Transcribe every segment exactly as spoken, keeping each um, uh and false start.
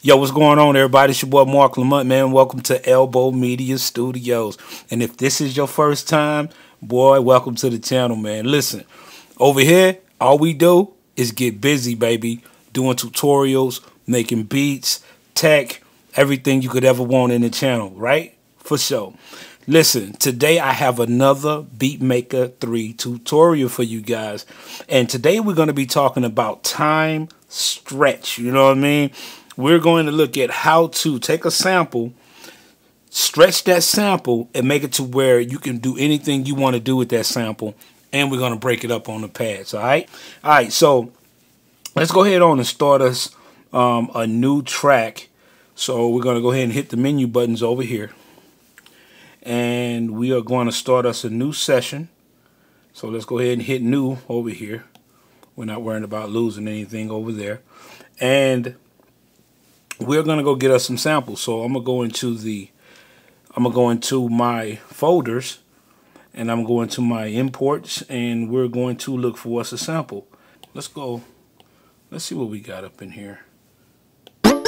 Yo, what's going on, everybody? It's your boy Mark Lamont, man. Welcome to Elbow Media Studios. And if this is your first time, boy, welcome to the channel, man. Listen, over here, all we do is get busy, baby, doing tutorials, making beats, tech, everything you could ever want in the channel, right? For sure. Listen, today I have another Beatmaker three tutorial for you guys. And today we're going to be talking about time stretch, you know what I mean? We're going to look at how to take a sample, stretch that sample, and make it to where you can do anything you want to do with that sample. And we're going to break it up on the pads, all right? All right, so let's go ahead on and start us um, a new track. So we're going to go ahead and hit the menu buttons over here. And we are going to start us a new session. So let's go ahead and hit new over here. We're not worrying about losing anything over there. And we're gonna go get us some samples. So I'm gonna go into the, I'm gonna go into my folders, and I'm going to my imports, and we're going to look for us a sample. Let's go. Let's see what we got up in here. Nah,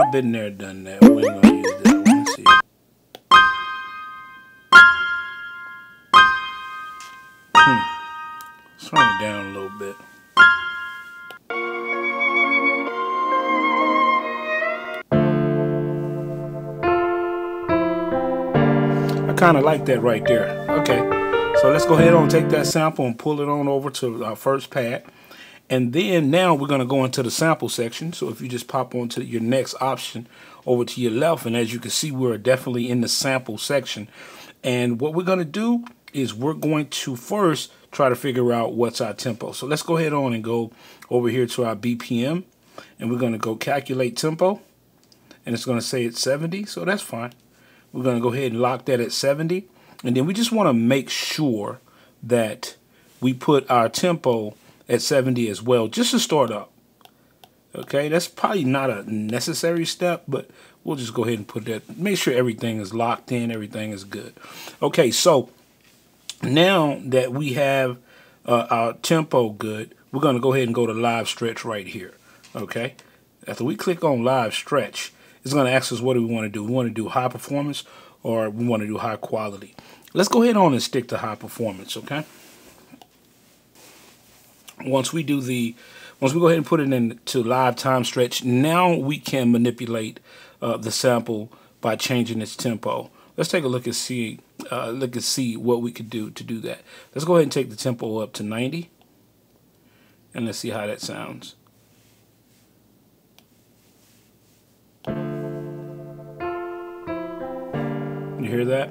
I've been there, done that. We ain't gonna use that one. Let's see. Hmm. Let's turn it down a little bit. Kind of like that right there. Okay, so let's go ahead and take that sample and pull it on over to our first pad, and then now we're going to go into the sample section. So if you just pop onto your next option over to your left, and as you can see, we're definitely in the sample section. And what we're going to do is we're going to first try to figure out what's our tempo. So let's go ahead on and go over here to our B P M, and we're going to go calculate tempo, and it's going to say it's seventy, so that's fine. We're going to go ahead and lock that at seventy. And then we just want to make sure that we put our tempo at seventy as well, just to start up. Okay, that's probably not a necessary step, but we'll just go ahead and put that. Make sure everything is locked in, everything is good. Okay, so now that we have uh, our tempo good, we're going to go ahead and go to live stretch right here. Okay, after we click on live stretch, it's going to ask us what do we want to do. We want to do high performance, or we want to do high quality. Let's go ahead on and stick to high performance, okay? Once we do the, once we go ahead and put it into live time stretch, now we can manipulate uh, the sample by changing its tempo. Let's take a look and see, uh, look and see what we could do to do that. Let's go ahead and take the tempo up to ninety, and let's see how that sounds. You hear that?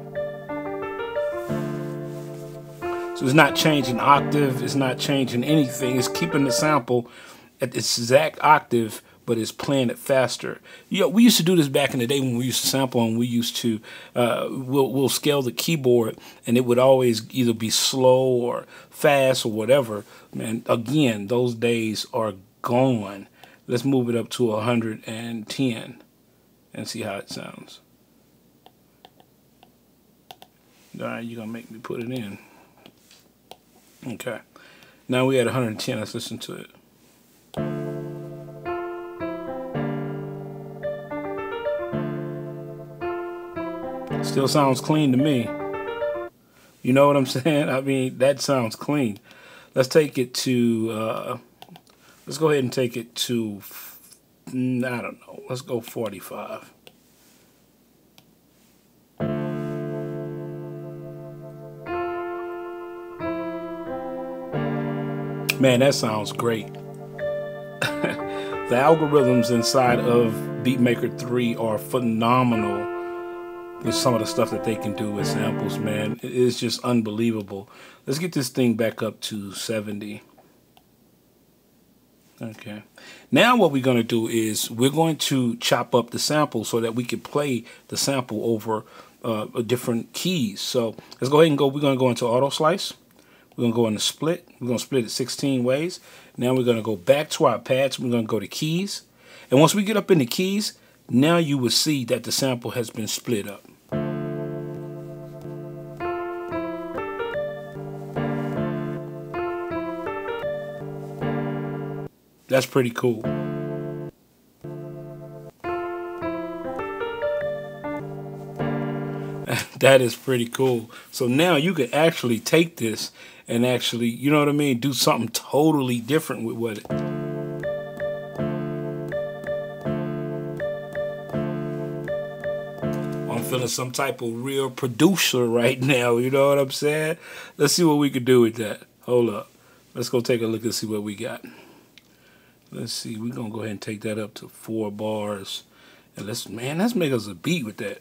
So it's not changing octave, it's not changing anything, it's keeping the sample at its exact octave, but it's playing it faster. You know, we used to do this back in the day when we used to sample, and we used to uh, we'll, we'll scale the keyboard, and it would always either be slow or fast or whatever. Man, again, those days are gone. Let's move it up to one hundred ten and see how it sounds. All right, you're going to make me put it in. Okay. Now we're at one hundred ten. Let's listen to it. Still sounds clean to me. You know what I'm saying? I mean, that sounds clean. Let's take it to, uh, let's go ahead and take it to, I don't know, let's go forty-five. Man, that sounds great. The algorithms inside of Beatmaker three are phenomenal with some of the stuff that they can do with samples, man. It is just unbelievable. Let's get this thing back up to seventy. Okay. Now what we're going to do is we're going to chop up the sample so that we can play the sample over uh, different keys. So let's go ahead and go. We're going to go into Auto Slice. We're going to go into split. We're going to split it sixteen ways. Now we're going to go back to our pads. We're going to go to keys. And once we get up into keys, now you will see that the sample has been split up. That's pretty cool. That is pretty cool. So now you could actually take this and actually, you know what I mean, do something totally different with what it... feeling some type of real producer right now, you know what I'm saying? Let's see what we could do with that. Hold up. Let's go take a look and see what we got. Let's see. We're going to go ahead and take that up to four bars. And let's, man, let's make us a beat with that.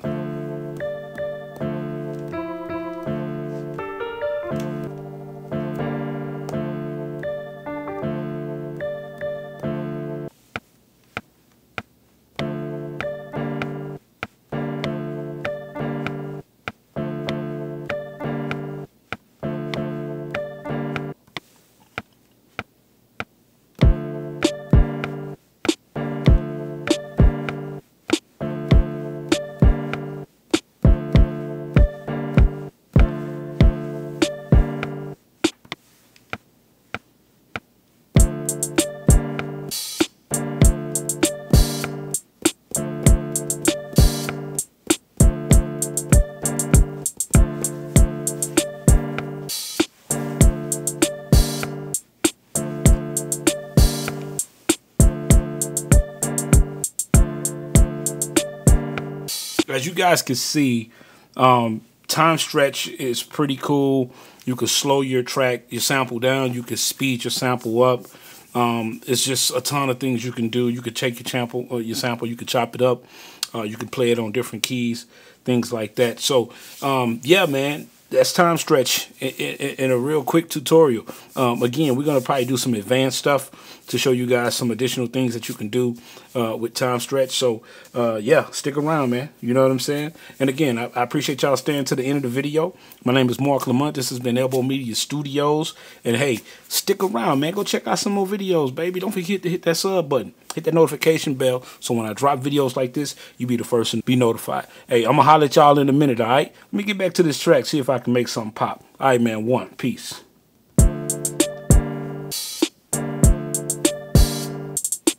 As you guys can see, um, time stretch is pretty cool. You can slow your track, your sample down. You can speed your sample up. Um, it's just a ton of things you can do. You can take your sample, or your sample. You can chop it up. Uh, you can play it on different keys, things like that. So, um, yeah, man, that's time stretch in, in, in a real quick tutorial. Um, again, we're gonna probably do some advanced stuff to show you guys some additional things that you can do uh, with time stretch. So uh, yeah, stick around, man. You know what I'm saying? And again, I, I appreciate y'all staying to the end of the video. My name is Mark Lamont. This has been Elbow Media Studios. And hey, stick around, man. Go check out some more videos, baby. Don't forget to hit that sub button. Hit that notification bell so when I drop videos like this, you be the first to be notified. Hey, I'm going to holler at y'all in a minute, all right? Let me get back to this track, see if I can make something pop. All right, man, one. Peace.